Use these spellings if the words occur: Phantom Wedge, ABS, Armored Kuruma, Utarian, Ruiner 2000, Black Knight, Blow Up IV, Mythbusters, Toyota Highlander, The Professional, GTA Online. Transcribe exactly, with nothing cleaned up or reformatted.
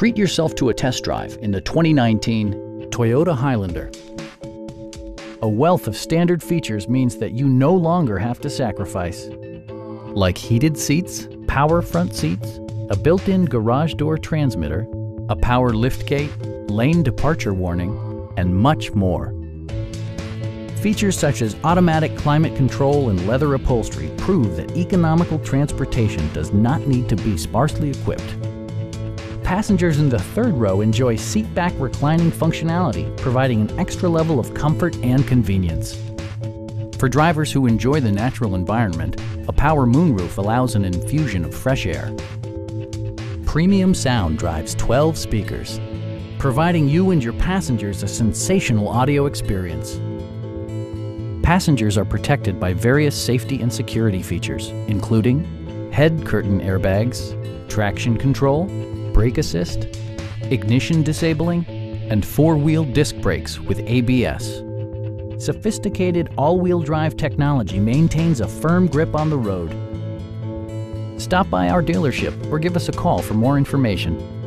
Treat yourself to a test drive in the twenty nineteen Toyota Highlander. A wealth of standard features means that you no longer have to sacrifice. Like heated seats, power front seats, a built-in garage door transmitter, a power liftgate, lane departure warning, and much more. Features such as automatic climate control and leather upholstery prove that economical transportation does not need to be sparsely equipped. Passengers in the third row enjoy seat-back reclining functionality, providing an extra level of comfort and convenience. For drivers who enjoy the natural environment, a power moonroof allows an infusion of fresh air. Premium sound drives twelve speakers, providing you and your passengers a sensational audio experience. Passengers are protected by various safety and security features, including head curtain airbags, traction control, brake assist, ignition disabling, and four-wheel disc brakes with A B S. Sophisticated all-wheel drive technology maintains a firm grip on the road. Stop by our dealership or give us a call for more information.